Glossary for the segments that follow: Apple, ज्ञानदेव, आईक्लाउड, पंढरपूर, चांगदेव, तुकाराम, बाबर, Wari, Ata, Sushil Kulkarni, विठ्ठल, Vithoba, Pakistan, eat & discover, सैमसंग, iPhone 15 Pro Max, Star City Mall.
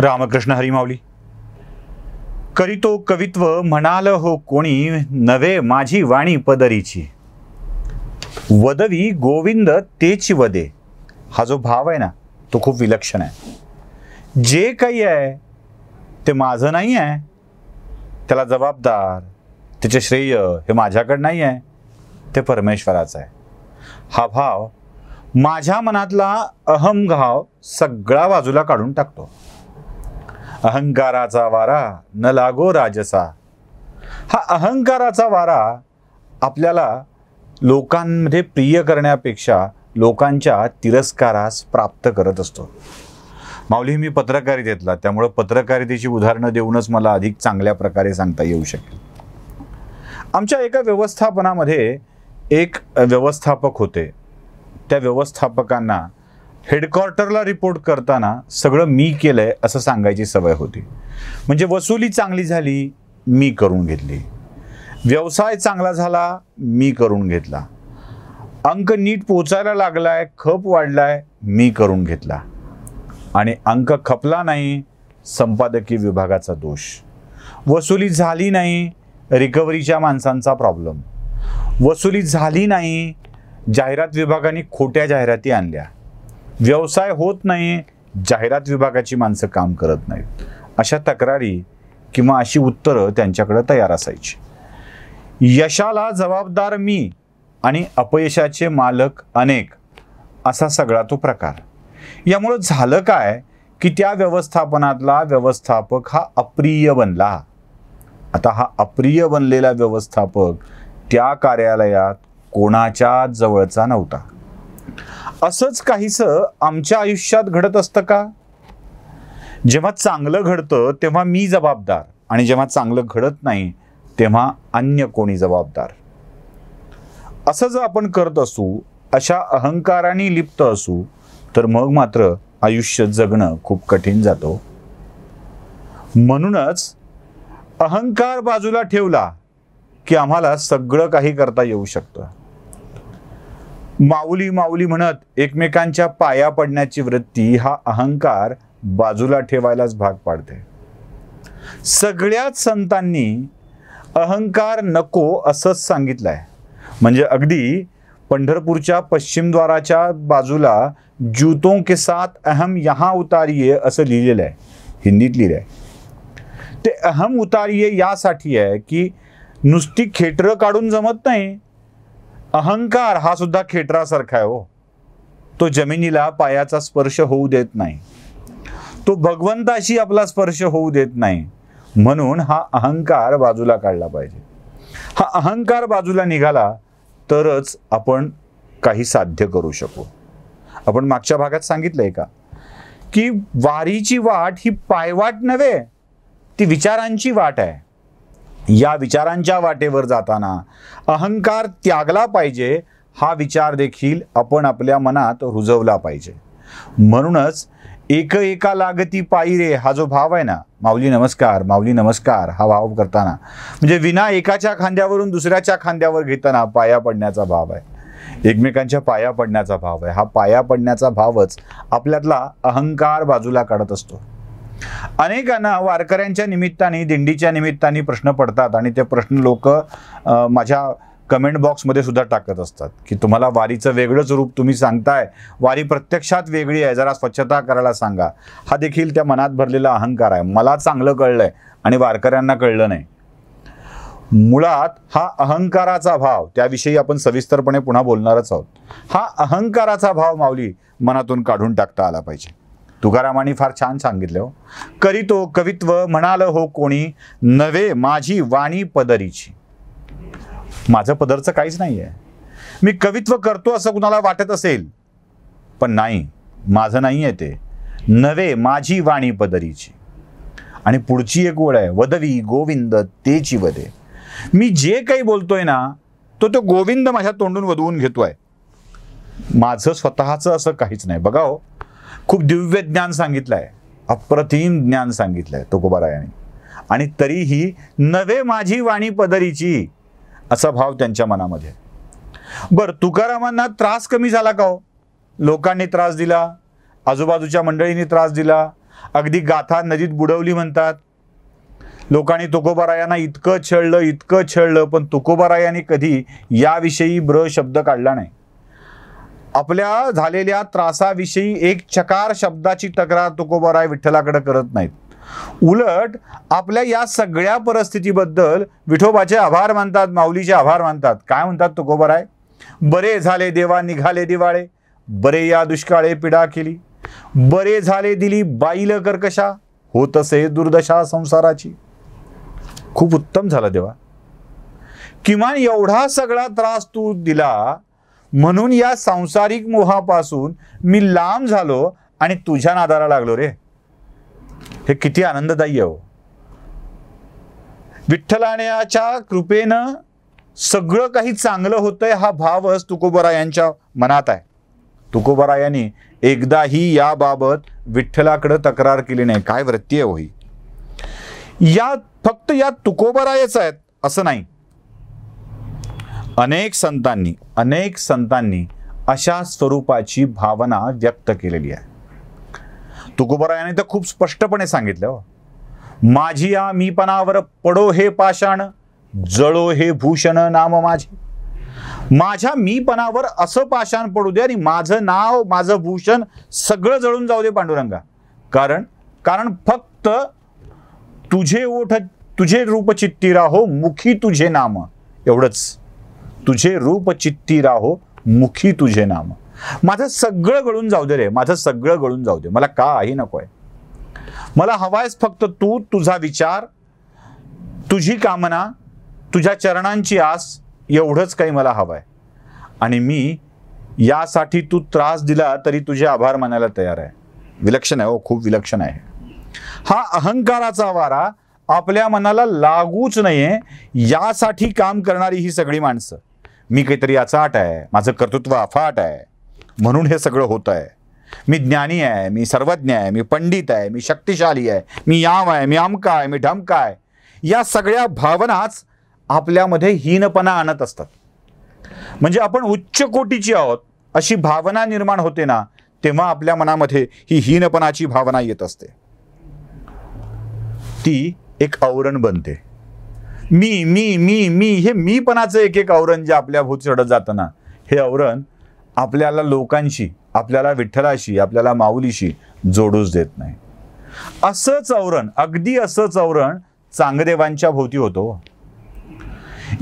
रामकृष्ण हरिमावली करीतो कवित्व म्हणाल हो कोणी नवे माझी वाणी पदरीची वदवी गोविंद तेची वदे। हा जो भाव आहे ना तो खूप विलक्षण आहे। जे काही आहे ते माझं नाही आहे, त्याला जबाबदार त्याचे श्रेय हे माझ्याकडे नाही आहे, ते परमेश्वराचं आहे। हा भाव माझ्या मनातला अहंभाव सगळा बाजूला काढून टाकतो। अहंकाराचा वारा न लागो राजसा। हा अहंकाराचा वारा आपल्याला लोकांमध्ये प्रिय करण्यापेक्षा लोकांच्या तिरस्कारास प्राप्त करत असतो। माऊली, मी पत्रकारितेतला, त्यामुळे पत्रकारितेची उदाहरणं देऊनच मला अधिक चांगल्या प्रकारे सांगता येऊ शकेल। आमच्या एका व्यवस्थापनामध्ये एक व्यवस्थापक होते, त्या व्यवस्थापकांना हेडक्वार्टरला रिपोर्ट करताना सगळं मी केलं आहे असं सांगायची सवय होती। म्हणजे वसुली चांगली झाली मी करून घेतली, व्यवसाय चांगला झाला मी करून घेतला, अंक नीट पोचायला लागला आहे, खप वाढला आहे मी करून घेतला, आणि अंक खपला नाही संपादकीय विभागाचा दोष, वसुली झाली नाही रिकव्हरीच्या माणसांचा प्रॉब्लेम, वसुली झाली नाही जाहिरात विभागाने खोट्या जाहिराती आणल्या, व्यवसाय होत नाही जाहिरात विभागाची माणसं काम करत नाहीत, अशा तक्रारी किंवा अशी उत्तरं त्यांच्याकडे तयार असायची। यशाला जबाबदार मी आणि अपयशाचे मालक अनेक, असा सगळा तो प्रकार। यामुळे झालं काय की त्या व्यवस्थापनातला व्यवस्थापक हा अप्रिय बनला। आता हा अप्रिय बनलेला व्यवस्थापक त्या कार्यालयात कोणाच्या जवळचा नव्हता। असंच काहीसं आमच्या आयुष्यात घडत असतं का? जेव्हा चांगलं घडतं तेव्हा मी जबाबदार, आणि जेव्हा चांगलं घडत नाही तेव्हा अन्य कोणी जबाबदार, असं जर आपण करत असू, अशा अहंकाराने लिप्त असू, तर मग मात्र आयुष्य जगणं खूप कठीण जातो। म्हणूनच अहंकार बाजूला ठेवला की आम्हाला सगळं काही करता येऊ शकतं। माऊली माऊली म्हणत एकमेकांच्या पाया पडण्याची वृत्ती हा अहंकार बाजूला ठेवायलाच भाग पाडते। सगळ्याच संतांनी अहंकार नको असंच सांगितलं आहे। म्हणजे अगदी पंढरपूरच्या पश्चिमद्वाराच्या बाजूला जूतों के साथ अहम यहाँ उतारिये असं लिहिलेलं आहे, हिंदीत लिहिलं आहे। ते अहम उतारिये यासाठी आहे की नुसती खेटरं काढून जमत नाही, अहंकार हा सुद्धा खेटरासारखा आहे। हो, तो जमिनीला पायाचा स्पर्श होऊ देत नाही, तो भगवंताशी आपला स्पर्श होऊ देत नाही, म्हणून हा अहंकार बाजूला काढला पाहिजे। हा अहंकार बाजूला निघाला तरच आपण काही साध्य करू शकू। आपण मागच्या भागात सांगितलंय का की वारीची वाट ही पायवाट नव्हे, ती विचारांची वाट आहे। या विचारांच्या वाटेवर जाताना अहंकार त्यागला पाहिजे, हा विचार देखील आपण आपल्या मनात रुजवला पाहिजे। म्हणूनच एक एका लागती पायी रे, हा जो भाव आहे ना, माऊली नमस्कार माऊली नमस्कार, हा भाव करताना म्हणजे विना एकाच्या खांद्यावरून दुसऱ्याच्या खांद्यावर घेताना पाया पडण्याचा भाव आहे, एकमेकांच्या पाया पडण्याचा भाव आहे। हा पाया पडण्याचा भावच आपल्यातला अहंकार बाजूला काढत असतो। अनेकांना वारकऱ्यांच्या निमित्ताने, दिंडीच्या निमित्ताने प्रश्न पडतात, आणि ते प्रश्न लोक माझ्या कमेंट बॉक्समध्ये सुद्धा टाकत असतात की तुम्हाला वारीचं वेगळंच रूप तुम्ही सांगताय, वारी प्रत्यक्षात वेगळी आहे, जरा स्वच्छता करायला सांगा। हा देखील त्या मनात भरलेला अहंकार आहे। मला चांगलं कळलंय आणि वारकऱ्यांना कळलं नाही। मुळात हा अहंकाराचा भाव, त्याविषयी आपण सविस्तरपणे पुन्हा बोलणारच आहोत, हा अहंकाराचा भाव माऊली मनातून काढून टाकता आला पाहिजे। तुकारामांनी फार छान सांगितलं, हो करीतो कवित्व म्हणाल हो कोणी नवे माझी वाणी पदरीची। माझं पदरचं काहीच नाही आहे, मी कवित्व करतो असं कुणाला वाटत असेल, पण नाही, माझं नाही आहे ते। नवे माझी वाणी पदरीची, आणि पुढची एक ओळ आहे वदवी गोविंद तेची वदे। मी जे काही बोलतोय ना तो गोविंद माझ्या तोंडून वदवून घेतोय, माझं स्वतःचं असं काहीच नाही। बघा हो, खूप दिव्य ज्ञान सांगितलं आहे, अप्रतिम ज्ञान सांगितलं आहे तुकोबारायांनी, आणि तरीही नवे माझी वाणी पदरीची असा भाव त्यांच्या मनामध्ये। बरं, तुकारामांना त्रास कमी झाला का? हो, लोकांनी त्रास दिला, आजूबाजूच्या मंडळींनी त्रास दिला, अगदी गाथा नदीत बुडवली म्हणतात. लोकांनी तुकोबारायांना इतकं छळलं पण तुकोबारायांनी कधी याविषयी ब्र शब्द काढला नाही. आपल्या झालेल्या त्रासाविषयी एक चकार शब्दाची तक्रार तुकोबाराय विठ्ठलाकडे करत नाहीत. उलट आपल्या या सगळ्या परिस्थितीबद्दल विठोबाचे आभार मानतात, माऊलीचे आभार मानतात. काय म्हणतात तुकोबाराय? बरे झाले देवा निघाले दिवाळे, बरे या दुष्काळे पिडा केली, बरे झाले दिली बाईल कर्कशा, होत असे दुर्दशा संसाराची. खूप उत्तम झाला देवा, किमान एवढा सगळा त्रास तू दिला म्हणून या सांसारिक मोहापासून मी लांब झालो आणि तुझ्या नादाला लागलो रे. हे किती आनंददायी आहे. विठ्ठलाण्याच्या कृपेनं सगळं काही चांगलं होतंय हा भावच तुकोबारायांच्या मनात आहे. तुकोबारायांनी एकदाही याबाबत विठ्ठलाकडे तक्रार केली नाही. काय वृत्ती आहे होई. या फक्त या तुकोबारायच आहेत असं नाही, अनेक संतांनी अशा स्वरूपाची भावना व्यक्त केलेली आहे. तुकोबारायांनी तर खूप स्पष्टपणे सांगितलं, माझी या मीपणावर पडो हे पाषाण, जळो हे भूषण नाम माझे. माझ्या मीपणावर असं पाषाण पडू दे आणि माझं नाव माझं भूषण सगळं जळून जाऊ दे पांडुरंगा. कारण फक्त तुझे ओठ तुझे रूप चित्ती राहो मुखी तुझे नाम, एवढंच. तुझे रूप चित्ती राहो मुखी तुझे नाम. माझं सगळं गळून जाऊ दे रे, माझं सगळं गळून जाऊ दे, मला काही नकोय. मला हवायस फक्त तू, तुझा विचार, तुझी कामना, तुझ्या चरणांची आस, एवढंच काही मला हवंय. आणि मी यासाठी तू त्रास दिला तरी तुझे आभार मानायला तयार आहे. विलक्षण आहे हो, खूप विलक्षण आहे. हा अहंकाराचा वारा आपल्या मनाला लागूच नाहीये यासाठी काम करणारी ही सगळी माणसं. मी काहीतरी अचाट आहे, माझं कर्तृत्व अफाट आहे म्हणून हे सगळं होत आहे. मी ज्ञानी आहे, मी सर्वज्ञ आहे, मी पंडित आहे, मी शक्तिशाली आहे, मी याम आहे, मी अमका आहे, मी ढमका आहे, या सगळ्या भावनाच आपल्यामध्ये हीनपणा आणत असतात. म्हणजे आपण उच्च कोटीची आहोत अशी भावना निर्माण होते ना, तेव्हा आपल्या मनामध्ये ही हीनपणाची भावना येत असते. ती एक आवरण बनते. मी मी मी मी हे मीपणाचं एक आवरण जे आपल्या भोवती चढत जाताना, हे आवरण आपल्याला लोकांशी, आपल्याला विठ्ठलाशी, आपल्याला माऊलीशी जोडूच देत नाही. असंच आवरण चांगदेवांच्या भोवती होतो.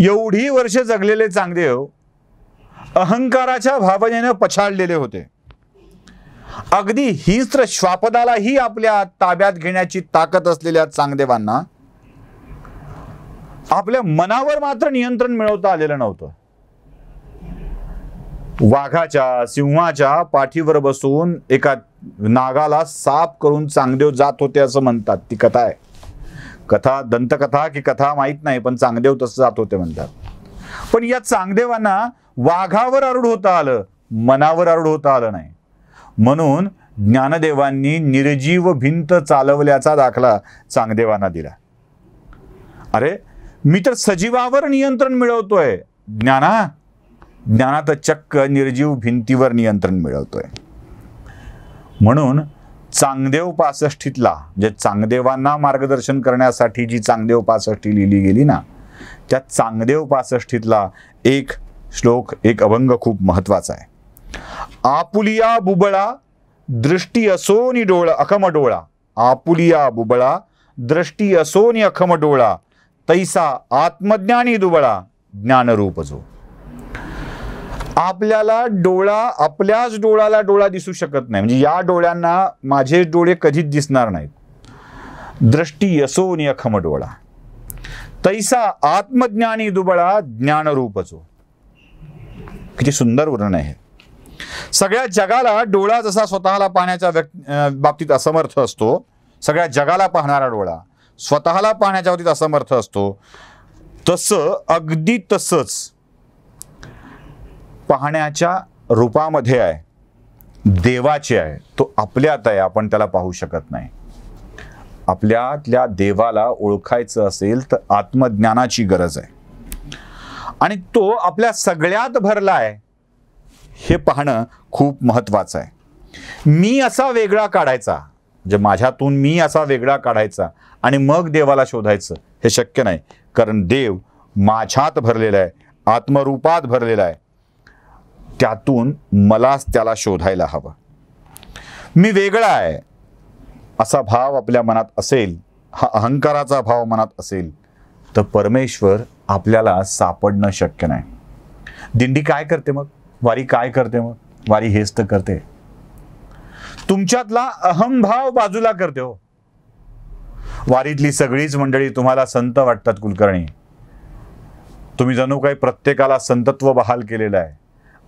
एवढी वर्ष जगलेले चांगदेव अहंकाराच्या भावनेनं पछाडलेले होते. अगदी हिंस्त्र श्वापदालाही आपल्या ताब्यात घेण्याची ताकद असलेल्या चांगदेवांना आपल्या मनावर मात्र नियंत्रण मिळवता आलेलं नव्हतं. वाघाच्या सिंहाच्या पाठीवर बसून एका नागाला साप करून चांगदेव जात होते असं म्हणतात. ती कथा आहे, कथा दंतकथा की कथा माहीत नाही, पण चांगदेव तसं जात होते म्हणतात. पण या चांगदेवांना वाघावर आरूढ होता आलं, मनावर आरूढ होता आलं नाही. म्हणून ज्ञानदेवांनी निर्जीव भिंत चालवल्याचा दाखला चांगदेवांना दिला. अरे मी तर सजीवावर नियंत्रण मिळवतोय, ज्ञाना तर चक्क निर्जीव भिंतीवर नियंत्रण मिळवतोय. म्हणून चांगदेव 65 जे चांगदेवांना मार्गदर्शन करण्यासाठी जी चांगदेव 65 लिहिली गेली ना, त्या चांगदेव 65 एक श्लोक, एक अभंग खूप महत्वाचा आहे. आपुलिया बुबळा दृष्टी असोनी डोळा अखम डोळा, आपुलिया बुबळा दृष्टी असोनी अखम डोळा, तैसा आत्मज्ञानी दुबळा ज्ञानरूप जो. आपल्याला डोळा, आपल्याच डोळ्याला डोळा दिसू शकत नाही. म्हणजे या डोळ्यांना माझे डोळे कधीच दिसणार नाहीत. दृष्टी असोनी अखम डोळा, तैसा आत्मज्ञानी दुबळा ज्ञानरूप जो. किती सुंदर वर्णन आहे. सगळ्या जगाला डोळा जसा स्वतःला पाहण्याच्या बाबतीत असमर्थ असतो, सगळ्या जगाला पाहणारा डोळा स्वतःला पाहण्याच्या बाबतीत असमर्थ असतो, अगदी तसंच पाहण्याच्या रूपामध्ये आहे, देवाचे आहे. तो आपल्यात आहे, आपण त्याला पाहू शकत नाही. आपल्यातल्या देवाला ओळखायचं असेल तर आत्मज्ञानाची गरज आहे. आणि तो आपल्या सगळ्यात भरला आहे हे पाहणं खूप महत्त्वाचं आहे. मी असा वेगळा काढायचा, म्हणजे माझ्यातून मी असा वेगळा काढायचा आणि मग देवाला शोधायचं हे शक्य नाही, कारण देव माझ्यात भरलेला आहे, आत्मरूपात भरलेला आहे, त्यातून मलाच त्याला शोधायला हवं। मी वेगळा आहे असा भाव आपल्या मनात असेल, हा अहंकाराचा भाव मनात असेल तर परमेश्वर आपल्याला सापडणं शक्य नाही। दिंडी काय करते मग? वारी काय करते मग? वारी हेच तर करते, तुमच्यातला अहंभाव बाजूला करते। हो, वारीतली सगळीच मंडळी तुम्हाला संत वाटतात कुलकर्णी, तुम्ही जणू काही प्रत्येकाला संतत्व बहाल केलेलं आहे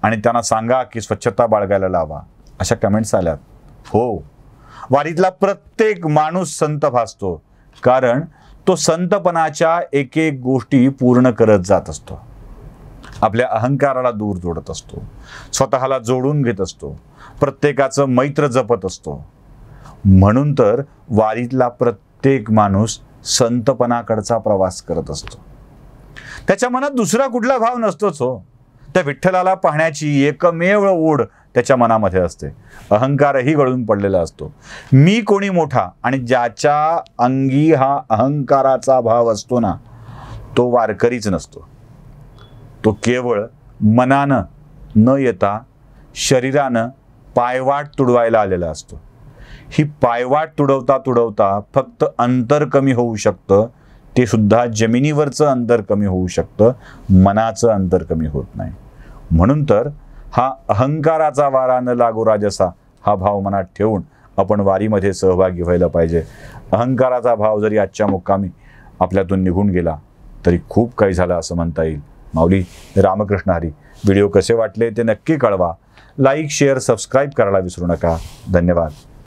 आणि त्यांना सांगा की स्वच्छता बाळगायला लावा, अशा कमेंट्स आल्यात। हो, वारीतला प्रत्येक माणूस संत भासतो, कारण तो संतपणाच्या एक एक गोष्टी पूर्ण करत जात असतो, आपल्या अहंकाराला दूर जोडत असतो, स्वतःला जोडून घेत असतो, प्रत्येकाचं मैत्र जपत असतो। म्हणून तर वारीतला प्रत्येक माणूस संतपणाकडचा प्रवास करत असतो, त्याच्या मनात दुसरा कुठला भाव नसतोच। हो, त्या विठ्ठलाला पाहण्याची एकमेव ओढ त्याच्या मनामध्ये असते, अहंकारही गळून पडलेला असतो। मी कोणी मोठा, आणि ज्याच्या अंगी हा अहंकाराचा भाव असतो ना, तो वारकरीच नसतो, तो केवळ मनानं न येता शरीरानं पायवाट तुडवायला आलेला असतो। ही पायवाट तुडवता तुडवता फक्त अंतर कमी होऊ शकतं, ते सुद्धा जमिनीवरचं अंतर कमी होऊ शकतं, मनाचं अंतर कमी होत नाही। म्हणून तर हा अहंकाराचा वारा न लागू राजसा हा भाव मनात ठेवून आपण वारीमध्ये सहभागी व्हायला पाहिजे। अहंकाराचा भाव जरी आजच्या मुक्कामी आपल्यातून निघून गेला तरी खूप काही झालं असं म्हणता येईल। माऊली रामकृष्ण हरी। व्हिडिओ कसे वाटले ते नक्की कळवा, लाईक शेअर सबस्क्राईब करायला विसरू नका। धन्यवाद।